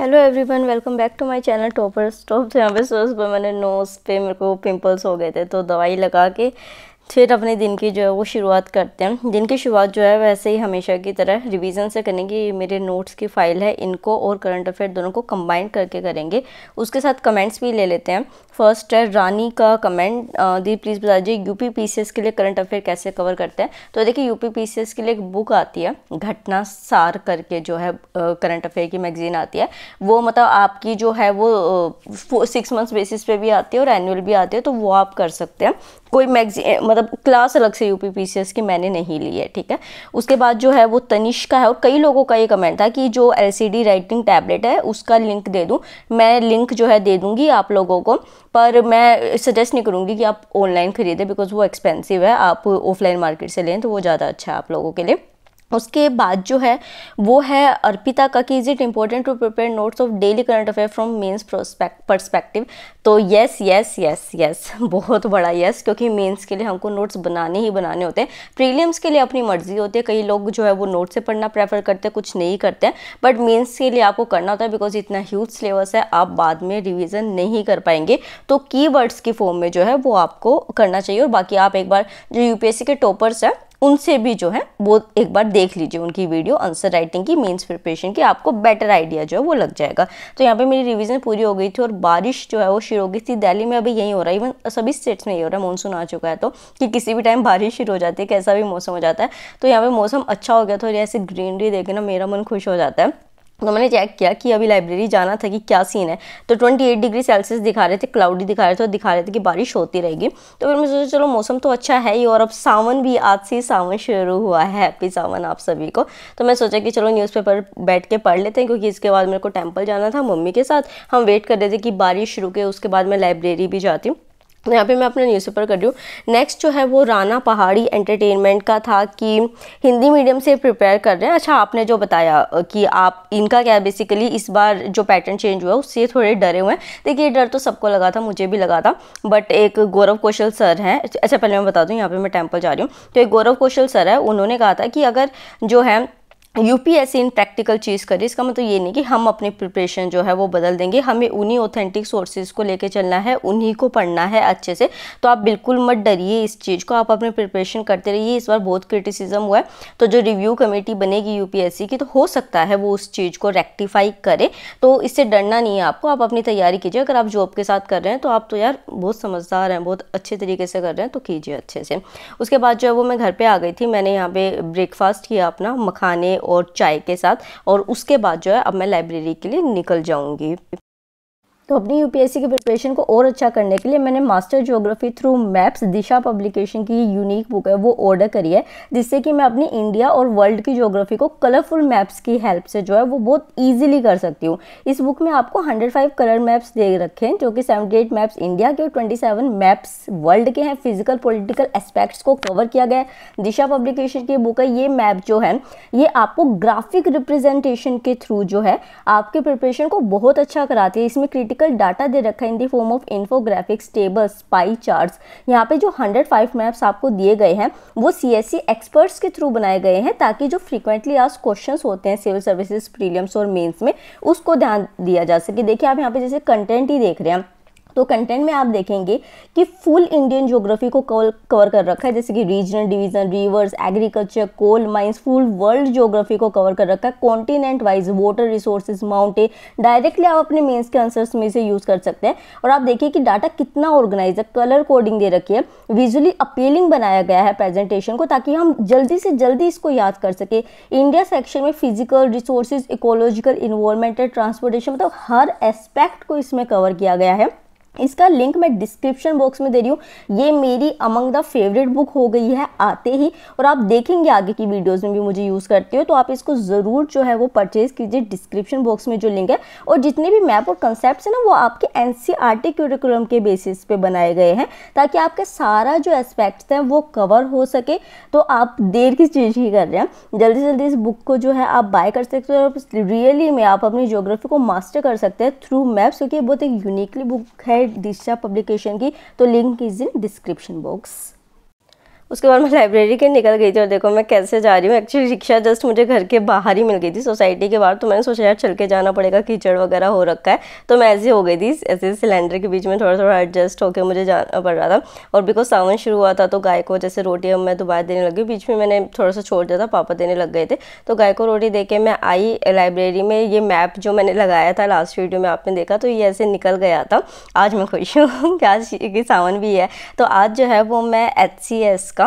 Hello everyone, welcome back to my channel toppers stop. यहाँ पे सुबह मैंने नोज़ पे मेरे को पिंपल्स हो गए थे, तो दवाई लगा के फिर अपने दिन की जो है वो शुरुआत करते हैं। दिन की शुरुआत जो है वैसे ही हमेशा की तरह रिवीजन से करेंगे। ये मेरे नोट्स की फ़ाइल है, इनको और करंट अफेयर दोनों को कंबाइन करके करेंगे। उसके साथ कमेंट्स भी ले लेते हैं। फर्स्ट है रानी का कमेंट, दी प्लीज़ बता दीजिए यूपी पीसीएस के लिए करंट अफेयर कैसे कवर करते हैं। तो देखिए, यूपी पीसीएस के लिए एक बुक आती है, घटना सार करके जो है करंट अफेयर की मैगजीन आती है। वो मतलब आपकी जो है वो 6 मंथ्स बेसिस पे भी आती है और एनुअल भी आती है, तो वो आप कर सकते हैं। कोई मैगजीन मतलब क्लास अलग से यूपी पीसीएस की मैंने नहीं ली है, ठीक है। उसके बाद जो है वो तनिष्क का है, और कई लोगों का ये कमेंट था कि जो एलसीडी राइटिंग टैबलेट है उसका लिंक दे दूँ। मैं लिंक जो है दे दूँगी आप लोगों को, पर मैं सजेस्ट नहीं करूँगी कि आप ऑनलाइन खरीदें, बिकॉज वो एक्सपेंसिव है। आप ऑफलाइन मार्केट से लें तो वो ज़्यादा अच्छा है आप लोगों के लिए। उसके बाद जो है वो है अर्पिता का कि is it important to prepare notes of daily current affair from mains perspective. तो येस येस येस येस, बहुत बड़ा येस, क्योंकि मेंस के लिए हमको नोट्स बनाने ही बनाने होते हैं। प्रीलिम्स के लिए अपनी मर्जी होती है, कई लोग जो है वो नोट से पढ़ना प्रेफर करते हैं, कुछ नहीं करते हैं, बट मेंस के लिए आपको करना होता है, बिकॉज इतना ह्यूज सिलेबस है आप बाद में रिविज़न नहीं कर पाएंगे। तो कीवर्ड्स की फॉर्म में जो है वो आपको करना चाहिए। और बाकी आप एक बार जो यूपीएससी के टॉपर्स हैं उनसे भी जो है वो एक बार देख लीजिए उनकी वीडियो आंसर राइटिंग की, मेंस प्रिपरेशन की, आपको बेटर आइडिया जो है वो लग जाएगा। तो यहाँ पे मेरी रिवीजन पूरी हो गई थी और बारिश जो है वो शुरू हो गई थी। दिल्ली में अभी यही हो रहा है, इवन सभी स्टेट्स में यही हो रहा है, मॉनसून आ चुका है, तो कि किसी भी टाइम बारिश शुरू हो जाती है, कैसा भी मौसम हो जाता है। तो यहाँ पर मौसम अच्छा हो गया था और ऐसे ग्रीनरी देखे ना मेरा मन खुश हो जाता है। तो मैंने चेक किया कि अभी लाइब्रेरी जाना था कि क्या सीन है, तो 28 डिग्री सेल्सियस दिखा रहे थे, क्लाउडी दिखा रहे थे और दिखा रहे थे कि बारिश होती रहेगी। तो फिर मुझे सोचा चलो मौसम तो अच्छा है ही, और अब सावन भी, आज से ही सावन शुरू हुआ है, हैप्पी सावन आप सभी को। तो मैं सोचा कि चलो न्यूज़पेपर बैठ के पढ़ लेते हैं, क्योंकि इसके बाद मेरे को टेम्पल जाना था मम्मी के साथ। हम वेट कर रहे थे कि बारिश रुके, उसके बाद मैं लाइब्रेरी भी जाती हूँ। यहाँ पे मैं अपना न्यूज़पेपर कर रही हूँ। नेक्स्ट जो है वो राना पहाड़ी एंटरटेनमेंट का था कि हिंदी मीडियम से प्रिपेयर कर रहे हैं। अच्छा, आपने जो बताया कि आप इनका क्या, बेसिकली इस बार जो पैटर्न चेंज हुआ उससे थोड़े डरे हुए हैं। देखिए, डर तो सबको लगा था, मुझे भी लगा था, बट एक गौरव कौशल सर हैं, अच्छा पहले मैं बता दूँ यहाँ पर मैं टेम्पल जा रही हूँ, तो एक गौरव कौशल सर है, उन्होंने कहा था कि अगर जो है यूपीएससी इन प्रैक्टिकल चीज़ करी, इसका मतलब ये नहीं कि हम अपनी प्रिपरेशन जो है वो बदल देंगे। हमें उन्हीं ऑथेंटिक सोर्सेज को लेके चलना है, उन्हीं को पढ़ना है अच्छे से। तो आप बिल्कुल मत डरिए इस चीज़ को, आप अपनी प्रिपरेशन करते रहिए। इस बार बहुत क्रिटिसिज्म हुआ है, तो जो रिव्यू कमेटी बनेगी यूपीएससी की, तो हो सकता है वो उस चीज़ को रेक्टिफाई करे। तो इससे डरना नहीं है आपको, आप अपनी तैयारी कीजिए। अगर आप जॉब के साथ कर रहे हैं तो आप तो यार बहुत समझदार हैं, बहुत अच्छे तरीके से कर रहे हैं, तो कीजिए अच्छे से। उसके बाद जो है वो मैं घर पर आ गई थी। मैंने यहाँ पर ब्रेकफास्ट किया अपना मखाने और चाय के साथ, और उसके बाद जो है अब मैं लाइब्रेरी के लिए निकल जाऊंगी। तो अपनी यूपीएससी की प्रिपरेशन को और अच्छा करने के लिए मैंने master geography through maps, Disha publication की यूनिक बुक है, वो ऑर्डर करी है, जिससे कि मैं अपनी इंडिया और वर्ल्ड की ज्योग्राफी को कलरफुल मैप्स की हेल्प से जो है वो बहुत ईजिली कर सकती हूँ। इस बुक में आपको 105 कलर मैप्स दे रखे हैं, जो कि 78 मैप्स इंडिया के और 27 मैप्स वर्ल्ड के हैं। फिजिकल पोलिटिकल एस्पेक्ट्स को कवर किया गया है। दिशा पब्लिकेशन की बुक है। ये मैप जो है ये आपको ग्राफिक रिप्रेजेंटेशन के थ्रू जो है आपके प्रिपरेशन को बहुत अच्छा कराती है। इसमें क्रिटिकल डाटा दे रखा है in the form of infographics, tables, pie charts. यहाँ पे जो 105 मैप्स आपको दिए गए हैं वो सीएससी एक्सपर्ट्स के थ्रू बनाए गए हैं, ताकि जो फ्रीक्वेंटली आस्क्ड क्वेश्चंस होते हैं सिविल सर्विसेज प्रीलिम्स और मेंस में, उसको ध्यान दिया जा सके। देखिए, आप यहाँ पे जैसे कंटेंट ही देख रहे हैं, तो कंटेंट में आप देखेंगे कि फुल इंडियन ज्योग्राफी को कवर कर रखा है, जैसे कि regional division, rivers, agriculture, coal mines. Full world geography को कवर कर रखा है, continent wise, water resources, mountain. Directly आप अपने मेंस के आंसर्स में से यूज़ कर सकते हैं। और आप देखिए कि डाटा कितना ऑर्गेनाइज है, कलर कोडिंग दे रखी है, विजुअली अपीलिंग बनाया गया है प्रेजेंटेशन को, ताकि हम जल्दी से जल्दी इसको याद कर सके। इंडिया सेक्शन में physical resources, ecological, environmental, transportation, मतलब हर एस्पेक्ट को इसमें कवर किया गया है। इसका लिंक मैं डिस्क्रिप्शन बॉक्स में दे रही हूँ। ये मेरी अमंग द फेवरेट बुक हो गई है आते ही, और आप देखेंगे आगे की वीडियोस में भी मुझे यूज़ करती हो, तो आप इसको ज़रूर जो है वो परचेज़ कीजिए। डिस्क्रिप्शन बॉक्स में जो लिंक है, और जितने भी मैप और कंसेप्ट हैं ना, वो आपके एनसीईआरटी करिकुलम के बेसिस पे बनाए गए हैं, ताकि आपके सारा जो एस्पेक्ट्स हैं वो कवर हो सके। तो आप देर किस चीज़ की कर रहे हैं, जल्दी से जल्दी इस बुक को जो है आप बाय कर सकते हो, और रियली में आप अपनी ज्योग्राफी को मास्टर कर सकते हैं थ्रू मैप्स, क्योंकि बहुत एक यूनिकली बुक है दिशा पब्लिकेशन की। तो link is in description box. उसके बाद मैं लाइब्रेरी के निकल गई थी और देखो मैं कैसे जा रही हूँ। एक्चुअली रिक्शा जस्ट मुझे घर के बाहर ही मिल गई थी, सोसाइटी के बाहर, तो मैंने सोचा यार चल के जाना पड़ेगा, कीचड़ वगैरह हो रखा है। तो मैं ऐसी हो गई थी, ऐसे सिलेंडर के बीच में थोड़ा थोड़ा एडजस्ट होकर मुझे जाना पड़ रहा था। और बिकॉज सावन शुरू हुआ था तो गाय को जैसे रोटी अब मैं दोबारा देने लगी, बीच में मैंने थोड़ा सा छोड़ दिया था, पापा देने लग गए थे। तो गाय को रोटी दे के मैं आई लाइब्रेरी में। ये मैप जो मैंने लगाया था लास्ट वीडियो में आपने देखा, तो ये ऐसे निकल गया था। आज मैं खुश हूँ कि आज की सावन भी है, तो आज जो है वो मैं HCS का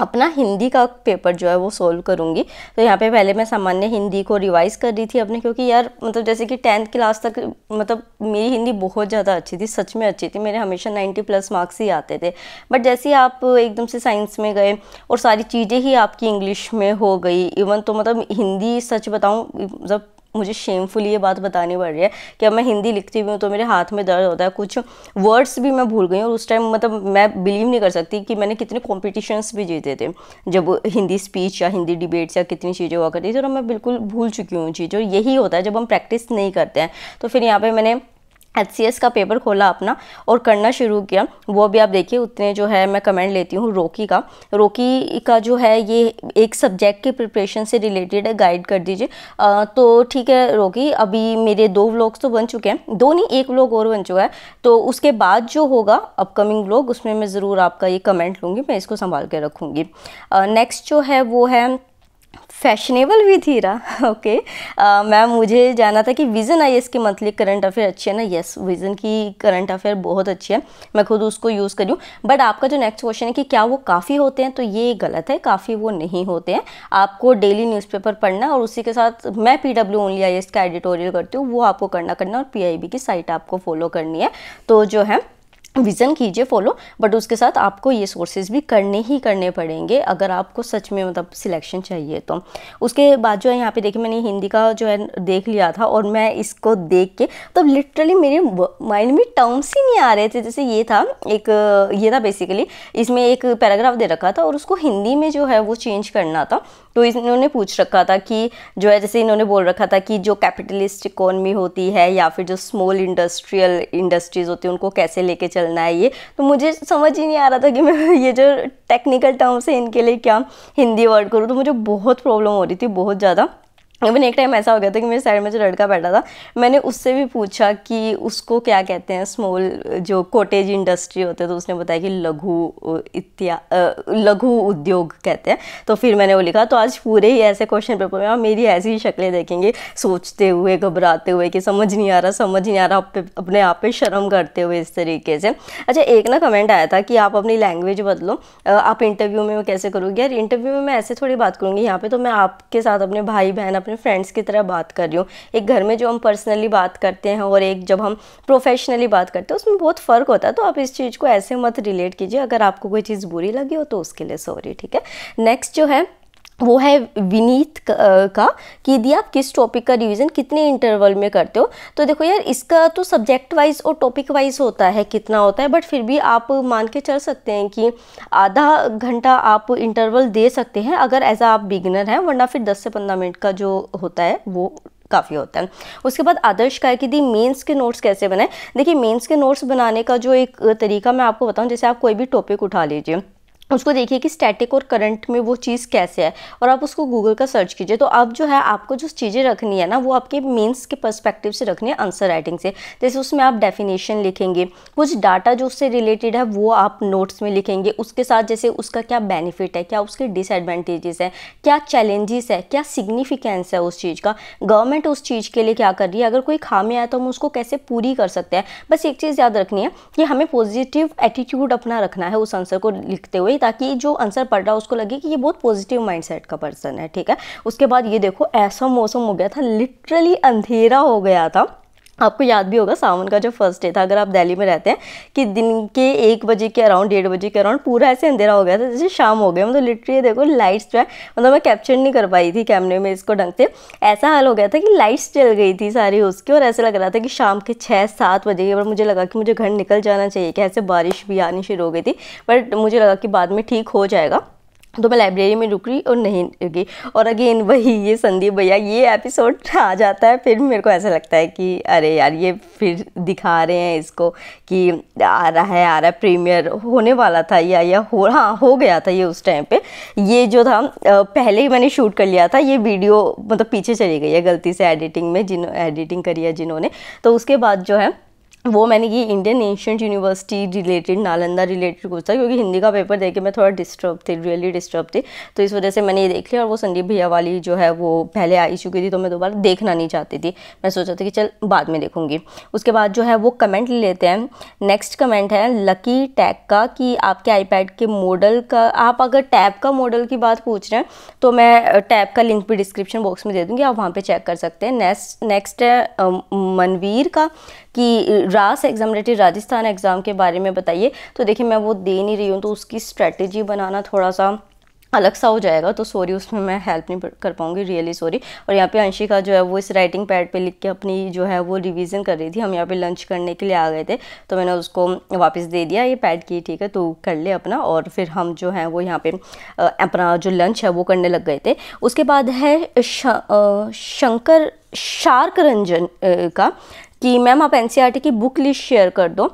अपना हिंदी का पेपर जो है वो सोल्व करूँगी। तो यहाँ पे पहले मैं सामान्य हिंदी को रिवाइज़ कर रही थी अपने, क्योंकि यार मतलब जैसे कि 10th क्लास तक मतलब मेरी हिंदी बहुत ज़्यादा अच्छी थी, सच में अच्छी थी, मेरे हमेशा 90+ मार्क्स ही आते थे। बट जैसे ही आप एकदम से साइंस में गए और सारी चीज़ें ही आपकी इंग्लिश में हो गई, इवन तो मतलब हिंदी सच बताऊँ मतलब मुझे शेमफुली ये बात बतानी पड़ रही है कि अब मैं हिंदी लिखती भी हूँ तो मेरे हाथ में दर्द होता है, कुछ वर्ड्स भी मैं भूल गई हूँ। और उस टाइम मतलब मैं बिलीव नहीं कर सकती कि मैंने कितने कॉम्पिटिशन्स भी जीते थे जब हिंदी स्पीच या हिंदी डिबेट्स या कितनी चीज़ें हुआ करती थी, और मैं बिल्कुल भूल चुकी हूँ चीज़। और यही होता है जब हम प्रैक्टिस नहीं करते हैं। तो फिर यहाँ पर मैंने HCS का पेपर खोला अपना और करना शुरू किया। वो भी आप देखिए, उतने जो है मैं कमेंट लेती हूँ रोकी का जो है ये एक सब्जेक्ट की प्रिपरेशन से रिलेटेड है, गाइड कर दीजिए। तो ठीक है रोकी, अभी मेरे 2 व्लॉग्स तो बन चुके हैं, 2 नहीं 1 व्लॉग और बन चुका है, तो उसके बाद जो होगा अपकमिंग व्लॉग उसमें मैं ज़रूर आपका ये कमेंट लूँगी, मैं इसको संभाल के रखूँगी। नेक्स्ट जो है वो है फैशनेबल भी थी रहा। ओके मैम मुझे जाना था कि विज़न IAS की मंथली करंट अफेयर अच्छी है ना? यस, विज़न की करंट अफेयर बहुत अच्छी है, मैं खुद उसको यूज़ करूँ। बट आपका जो नेक्स्ट क्वेश्चन है कि क्या वो काफ़ी होते हैं, तो ये गलत है, काफ़ी वो नहीं होते हैं। आपको डेली न्यूज़पेपर पढ़ना और उसी के साथ मैं PW ओनली IAS का एडिटोरियल करती हूँ, वो आपको करना और PIB की साइट आपको फॉलो करनी है। तो जो है विज़न कीजिए फॉलो, बट उसके साथ आपको ये सोर्सेज भी करने पड़ेंगे अगर आपको सच में मतलब सिलेक्शन चाहिए तो। उसके बाद जो है यहाँ पे देखिए मैंने हिंदी का जो है देख लिया था और मैं इसको देख के तो लिटरली मेरे माइंड में टर्म्स ही नहीं आ रहे थे। जैसे ये था बेसिकली, इसमें एक पैराग्राफ दे रखा था और उसको हिंदी में जो है वो चेंज करना था। तो इन्होंने पूछ रखा था कि जो है जैसे इन्होंने बोल रखा था कि जो कैपिटलिस्ट इकोनॉमी होती है या फिर जो स्मॉल इंडस्ट्रीज़ होती है उनको कैसे लेके चलना है। ये तो मुझे समझ ही नहीं आ रहा था कि मैं ये जो टेक्निकल टर्म्स है इनके लिए क्या हिंदी वर्ड करूँ, तो मुझे बहुत प्रॉब्लम हो रही थी, बहुत ज़्यादा। इवन एक टाइम ऐसा हो गया था कि मेरे साइड में जो लड़का बैठा था, मैंने उससे भी पूछा कि उसको क्या कहते हैं स्मॉल जो कॉटेज इंडस्ट्री होते हैं, तो उसने बताया कि लघु उद्योग कहते हैं। तो फिर मैंने वो लिखा। तो आज पूरे ही ऐसे क्वेश्चन पेपर में आप मेरी ऐसी ही शक्लें देखेंगे, सोचते हुए, घबराते हुए कि समझ नहीं आ रहा, अपने आप पे शर्म करते हुए इस तरीके से। अच्छा, एक ना कमेंट आया था कि आप अपनी लैंग्वेज बदलो, आप इंटरव्यू में कैसे करोगे। यार इंटरव्यू में मैं ऐसे थोड़ी बात करूँगी, यहाँ पर तो मैं आपके साथ अपने भाई बहन अपने फ्रेंड्स की तरह बात कर रही हूँ। एक घर में जो हम पर्सनली बात करते हैं और एक जब हम प्रोफेशनली बात करते हैं उसमें बहुत फ़र्क होता है। तो आप इस चीज़ को ऐसे मत रिलेट कीजिए, अगर आपको कोई चीज़ बुरी लगी हो तो उसके लिए सॉरी, ठीक है। नेक्स्ट जो है वो है विनीत का कि दी आप किस टॉपिक का रिवीजन कितने इंटरवल में करते हो। तो देखो यार, इसका तो सब्जेक्ट वाइज और टॉपिक वाइज होता है कितना होता है, बट फिर भी आप मान के चल सकते हैं कि आधा घंटा आप इंटरवल दे सकते हैं अगर ऐसा आप बिगिनर हैं, वरना फिर 10 से 15 मिनट का जो होता है वो काफ़ी होता है। उसके बाद आदर्श का है कि दी मेंस के नोट्स कैसे बनाएं। देखिए मेंस के नोट्स बनाने का जो एक तरीका मैं आपको बताऊँ, जैसे आप कोई भी टॉपिक उठा लीजिए, उसको देखिए कि स्टैटिक और करंट में वो चीज़ कैसे है और आप उसको गूगल का सर्च कीजिए। तो आप जो है आपको जो चीज़ें रखनी है ना वो आपके मेंस के पर्सपेक्टिव से रखनी है, आंसर राइटिंग से। जैसे उसमें आप डेफिनेशन लिखेंगे, कुछ डाटा जो उससे रिलेटेड है वो आप नोट्स में लिखेंगे, उसके साथ जैसे उसका क्या बेनिफिट है, क्या उसके डिसएडवांटेजेस है, क्या चैलेंजेस है, क्या सिग्निफिकेंस है उस चीज़ का, गवर्नमेंट उस चीज़ के लिए क्या कर रही है, अगर कोई खामी है तो हम उसको कैसे पूरी कर सकते हैं। बस एक चीज़ याद रखनी है कि हमें पॉजिटिव एटीट्यूड अपना रखना है उस आंसर को लिखते हुए, ताकि जो आंसर पढ़ रहा है उसको लगे कि ये बहुत पॉजिटिव माइंडसेट का पर्सन है, ठीक है। उसके बाद ये देखो ऐसा मौसम हो गया था, लिटरली अंधेरा हो गया था। आपको याद भी होगा सावन का जो फर्स्ट डे था, अगर आप दिल्ली में रहते हैं, कि दिन के 1 बजे के अराउंड 1:30 बजे के अराउंड पूरा ऐसे अंधेरा हो गया था जैसे शाम हो गया। मतलब लिटरली देखो लाइट्स जो है मतलब मैं कैप्चर नहीं कर पाई थी कैमरे में इसको ढंग से, ऐसा हाल हो गया था कि लाइट्स जल गई थी सारी उसकी और ऐसा लग रहा था कि शाम के 6-7 बजे के बाद मुझे लगा कि मुझे घर निकल जाना चाहिए, कि ऐसे बारिश भी आनी शुरू हो गई थी। बट मुझे लगा कि बाद में ठीक हो जाएगा, तो मैं लाइब्रेरी में रुक रही और नहीं रुकी। और अगेन वही ये संदीप भैया ये एपिसोड आ जाता है, फिर मेरे को ऐसा लगता है कि अरे यार ये फिर दिखा रहे हैं इसको कि आ रहा है प्रीमियर होने वाला था या हो गया था ये उस टाइम पे। ये जो था पहले ही मैंने शूट कर लिया था ये वीडियो, मतलब पीछे चली गई है गलती से एडिटिंग में, एडिटिंग करी है जिन्होंने। तो उसके बाद जो है वो मैंने ये Indian ancient university related, Nalanda related कुछ था, क्योंकि हिंदी का पेपर देख के मैं थोड़ा डिस्टर्ब थी, रियली डिस्टर्ब थी, तो इस वजह से मैंने ये देख लिया। और वो संदीप भैया वाली जो है वो पहले आ चुकी थी तो मैं दोबारा देखना नहीं चाहती थी, मैं सोचा था कि चल बाद में देखूँगी। उसके बाद जो है वो कमेंट ले लेते हैं। नेक्स्ट कमेंट है लकी टैग का कि आपके आईपैड के मॉडल का, आप अगर टैब का मॉडल की बात पूछ रहे हैं तो मैं टैब का लिंक भी डिस्क्रिप्शन बॉक्स में दे दूँगी, आप वहाँ पर चेक कर सकते हैं। नेक्स्ट है मनवीर का कि रास एग्ज़ाम रिलेटेड राजस्थान एग्ज़ाम के बारे में बताइए। तो देखिए मैं वो दे नहीं रही हूँ तो उसकी स्ट्रैटेजी बनाना थोड़ा सा अलग सा हो जाएगा, तो सॉरी उसमें मैं हेल्प नहीं कर पाऊँगी, रियली सॉरी। और यहाँ पे अंशिका जो है वो इस राइटिंग पैड पे लिख के अपनी जो है वो रिवीजन कर रही थी, हम यहाँ पे लंच करने के लिए आ गए थे तो मैंने उसको वापस दे दिया ये पैड की, ठीक है तो कर ले अपना। और फिर हम जो है वो यहाँ पे अपना जो लंच है वो करने लग गए थे। उसके बाद है शंकर शार्क रंजन का कि मैम आप एनसीईआरटी की बुक लिस्ट शेयर कर दो।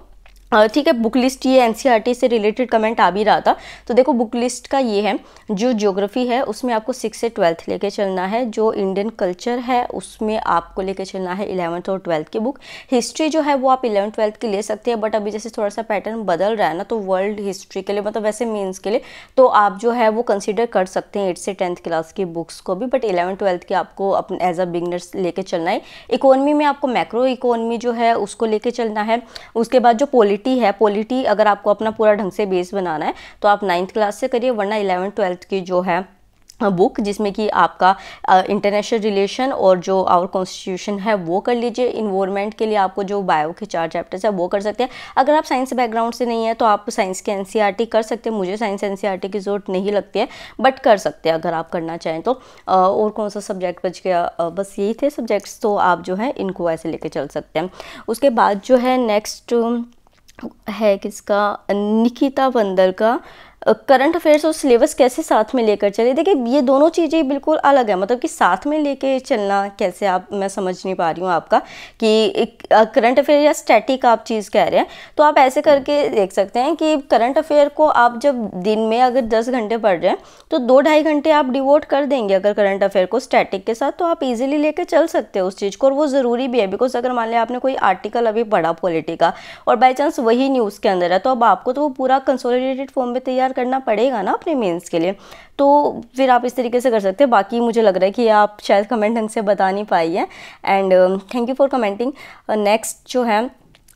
ठीक है, बुक लिस्ट ये एनसीईआरटी से रिलेटेड कमेंट आ भी रहा था। तो देखो बुक लिस्ट का ये है, जो ज्योग्राफी है उसमें आपको 6 से 12 लेके चलना है, जो इंडियन कल्चर है उसमें आपको लेके चलना है 11th और 12th की बुक। हिस्ट्री जो है वो आप 11th 12th की ले सकते हैं, बट अभी जैसे थोड़ा सा पैटर्न बदल रहा है ना, तो वर्ल्ड हिस्ट्री के लिए मतलब वैसे मीन्स के लिए तो आप जो है वो कंसिडर कर सकते हैं 8 से 10th क्लास की बुक्स को भी, बट 11th 12th की आपको अपने एज अ बिगनर्स लेके चलना है। इकोनॉमी में आपको मैक्रो इकोनॉमी जो है उसको लेके चलना है। उसके बाद जो पॉलिटी अगर आपको अपना पूरा ढंग से बेस बनाना है तो आप 9th क्लास से करिए, वरना 11th 12th की जो है बुक जिसमें कि आपका इंटरनेशनल रिलेशन और जो आवर कॉन्स्टिट्यूशन है वो कर लीजिए। इन्वायरमेंट के लिए आपको जो बायो के 4 चैप्टर्स है वो कर सकते हैं। अगर आप साइंस बैकग्राउंड से नहीं है तो आप साइंस के एनसीईआरटी कर सकते हैं, मुझे साइंस एनसीईआरटी की ज़रूरत नहीं लगती है बट कर सकते हैं अगर आप करना चाहें तो। और कौन सा सब्जेक्ट बच गया, बस यही थे सब्जेक्ट्स, तो आप जो है इनको ऐसे लेके चल सकते हैं। उसके बाद जो है नेक्स्ट है किसका, निकिता बंदर का करंट अफेयर्स और सिलेबस कैसे साथ में लेकर चले। देखिए ये दोनों चीज़ें बिल्कुल अलग है, मतलब कि साथ में लेके चलना कैसे आप, मैं समझ नहीं पा रही हूँ आपका कि करंट अफेयर या स्टैटिक आप चीज़ कह रहे हैं। तो आप ऐसे करके देख सकते हैं कि करंट अफेयर को आप जब दिन में अगर 10 घंटे पढ़ रहे हैं तो 2-2.5 घंटे आप डिवोट कर देंगे अगर करंट अफेयर को स्टैटिक के साथ, तो आप ईजिली लेकर चल सकते हो उस चीज़ को, और वो ज़रूरी भी है। बिकॉज अगर मान लिया आपने कोई आर्टिकल अभी पढ़ा पॉलिटी का और बाई चांस वही न्यूज़ के अंदर है तो अब आपको तो वो पूरा कंसोलिडेटेड फॉर्म में तैयार करना पड़ेगा ना अपने मेंस के लिए, तो फिर आप इस तरीके से कर सकते हैं। बाकी मुझे लग रहा है कि आप शायद कमेंट ढंग से बता नहीं पाई है, and thank you for commenting. Next जो है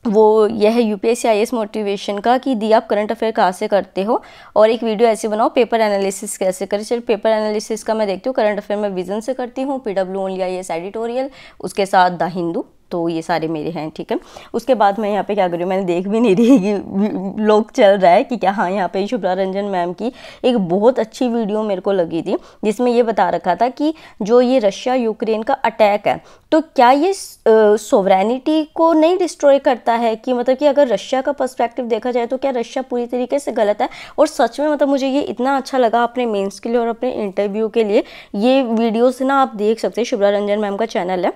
वो यह है यूपीएससी आईएएस मोटिवेशन का कि दी आप करंट अफेयर कहाँ से करते हो और एक वीडियो ऐसे बनाओ पेपर एनालिसिस कैसे करें। चल पेपर एनालिसिस का मैं देखती हूँ, करंट अफेयर मैं विजन से करती हूँ, पीडब्ल्यू ओनली आईएएस एडिटोरियल, उसके साथ द हिंदू, तो ये सारे मेरे हैं। ठीक है, उसके बाद मैं यहाँ पे क्या करूँ, मैंने देख भी नहीं रही कि लोग चल रहा है कि क्या। हाँ, यहाँ पे शुभला रंजन मैम की एक बहुत अच्छी वीडियो मेरे को लगी थी जिसमें ये बता रखा था कि जो ये रशिया यूक्रेन का अटैक है तो क्या ये सोवरेनिटी को नहीं डिस्ट्रॉय करता है, कि मतलब कि अगर रशिया का पर्सपेक्टिव देखा जाए तो क्या रशिया पूरी तरीके से गलत है। और सच में मतलब मुझे ये इतना अच्छा लगा अपने मेन्स के लिए और अपने इंटरव्यू के लिए। ये वीडियोज़ ना आप देख सकते हैं, शुभला रंजन मैम का चैनल है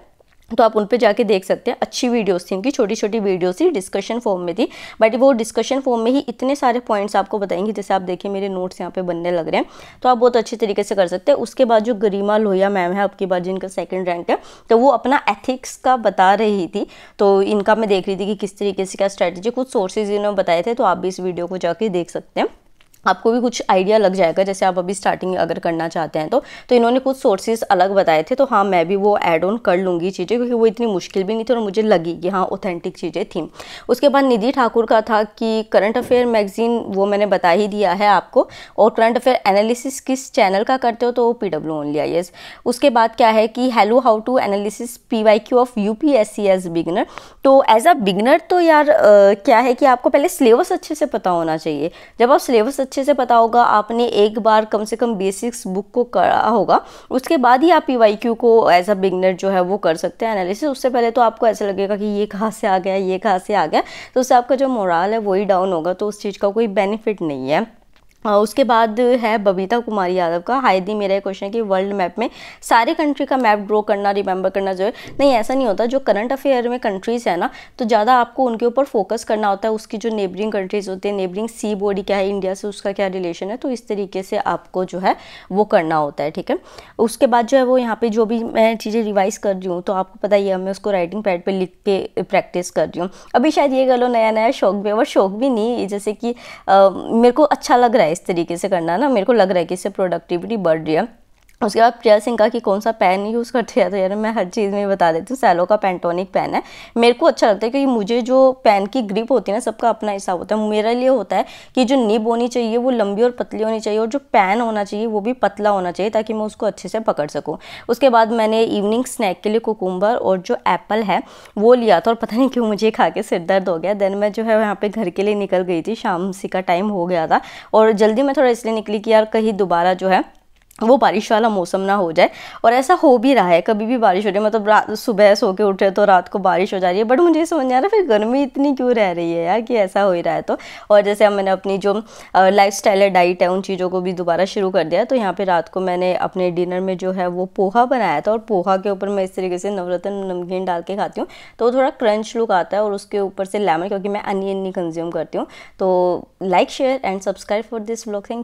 तो आप उन पे जाके देख सकते हैं। अच्छी वीडियोस थी उनकी, छोटी छोटी वीडियोस थी, डिस्कशन फॉर्म में थी, बट वो डिस्कशन फॉर्म में ही इतने सारे पॉइंट्स आपको बताएंगे। जैसे आप देखिए मेरे नोट्स यहाँ पे बनने लग रहे हैं, तो आप बहुत अच्छे तरीके से कर सकते हैं। उसके बाद जो गरिमा लोहिया मैम है आपकी बार जिनका सेकंड रैंक है, तो वो अपना एथिक्स का बता रही थी, तो इनका मैं देख रही थी कि किस तरीके से क्या स्ट्रैटेजी, कुछ सोर्सेज इन्होंने बताए थे, तो आप भी इस वीडियो को जाके देख सकते हैं, आपको भी कुछ आइडिया लग जाएगा। जैसे आप अभी स्टार्टिंग अगर करना चाहते हैं तो इन्होंने कुछ सोर्सेज अलग बताए थे, तो हाँ मैं भी वो ऐड ऑन कर लूँगी चीज़ें, क्योंकि वो इतनी मुश्किल भी नहीं थी और मुझे लगी कि हाँ ऑथेंटिक चीज़ें थी। उसके बाद निधि ठाकुर का था कि करंट अफेयर मैगजीन वो मैंने बता ही दिया है आपको, और करंट अफेयर एनालिसिस किस चैनल का करते हो तो पीडब्ल्यू ओनली आईएएस। उसके बाद क्या है कि hello how to analysis PYQ of UPSC as beginner. तो एज अ बिगिनर तो यार क्या है कि आपको पहले सिलेबस अच्छे से पता होना चाहिए। जब आप सिलेबस अच्छे से पता होगा, आपने एक बार कम से कम बेसिक्स बुक को करा होगा, उसके बाद ही आप पीवाईक्यू को एज अ बिगनर जो है वो कर सकते हैं एनालिसिस। उससे पहले तो आपको ऐसा लगेगा कि ये कहाँ से आ गया, ये कहाँ से आ गया, तो उससे आपका जो मोराल है वही डाउन होगा, तो उस चीज़ का कोई बेनिफिट नहीं है। उसके बाद है बबीता कुमारी यादव का, हायदी मेरा ये क्वेश्चन है कि वर्ल्ड मैप में सारे कंट्री का मैप ड्रॉ करना, रिमेंबर करना जो है, नहीं ऐसा नहीं होता। जो करंट अफेयर में कंट्रीज़ है ना, तो ज़्यादा आपको उनके ऊपर फोकस करना होता है, उसकी जो नेबरिंग कंट्रीज़ होती है, नेबरिंग सी बॉडी क्या है, इंडिया से उसका क्या रिलेशन है, तो इस तरीके से आपको जो है वो करना होता है, ठीक है। उसके बाद जो है वो यहाँ पर जो भी मैं चीज़ें रिवाइज़ कर रही हूँ, तो आपको पता ही है मैं उसको राइटिंग पैड पर लिख के प्रैक्टिस कर रही हूँ। अभी शायद ये कह लो नया नया शौक भी है, और शौक भी नहीं, जैसे कि मेरे को अच्छा लग रहा है इस तरीके से करना ना, मेरे को लग रहा है कि इससे प्रोडक्टिविटी बढ़ रही है। उसके बाद प्रिया सिंह का कि कौन सा पेन यूज़ करते हैं, तो यार मैं हर चीज़ में बता देती हूँ, सैलो का पेंटोनिक पेन है, मेरे को अच्छा लगता है क्योंकि मुझे जो पेन की ग्रिप होती है ना, सबका अपना हिसाब होता है। मेरे लिए होता है कि जो निब होनी चाहिए वो लंबी और पतली होनी चाहिए, और जो पेन होना चाहिए वो भी पतला होना चाहिए, ताकि मैं उसको अच्छे से पकड़ सकूँ। उसके बाद मैंने इवनिंग स्नैक के लिए कुकुम्बर और जो एप्पल है वो लिया था, और पता नहीं क्यों मुझे खा के सिर दर्द हो गया। देन मैं जो है वहाँ पर घर के लिए निकल गई थी, शाम सी का टाइम हो गया था, और जल्दी मैं थोड़ा इसलिए निकली कि यार कहीं दोबारा जो है वो बारिश वाला मौसम ना हो जाए, और ऐसा हो भी रहा है, कभी भी बारिश हो रही है, मतलब रात सुबह सो के उठे तो रात को बारिश हो जा रही है, बट मुझे समझ नहीं आ रहा फिर गर्मी इतनी क्यों रह रही है यार, कि ऐसा हो ही रहा है। तो और जैसे अब मैंने अपनी जो लाइफस्टाइल है, डाइट है, उन चीज़ों को भी दोबारा शुरू कर दिया। तो यहाँ पे रात को मैंने अपने डिनर में जो है वो पोहा बनाया था, और पोहा के ऊपर मैं इस तरीके से नवरत्न नमकीन डाल के खाती हूँ, तो थोड़ा क्रंच लुक आता है, और उसके ऊपर से लेमन, क्योंकि मैं अनियन नहीं कंज्यूम करती हूँ। तो like, share and subscribe for this vlog. Thank you.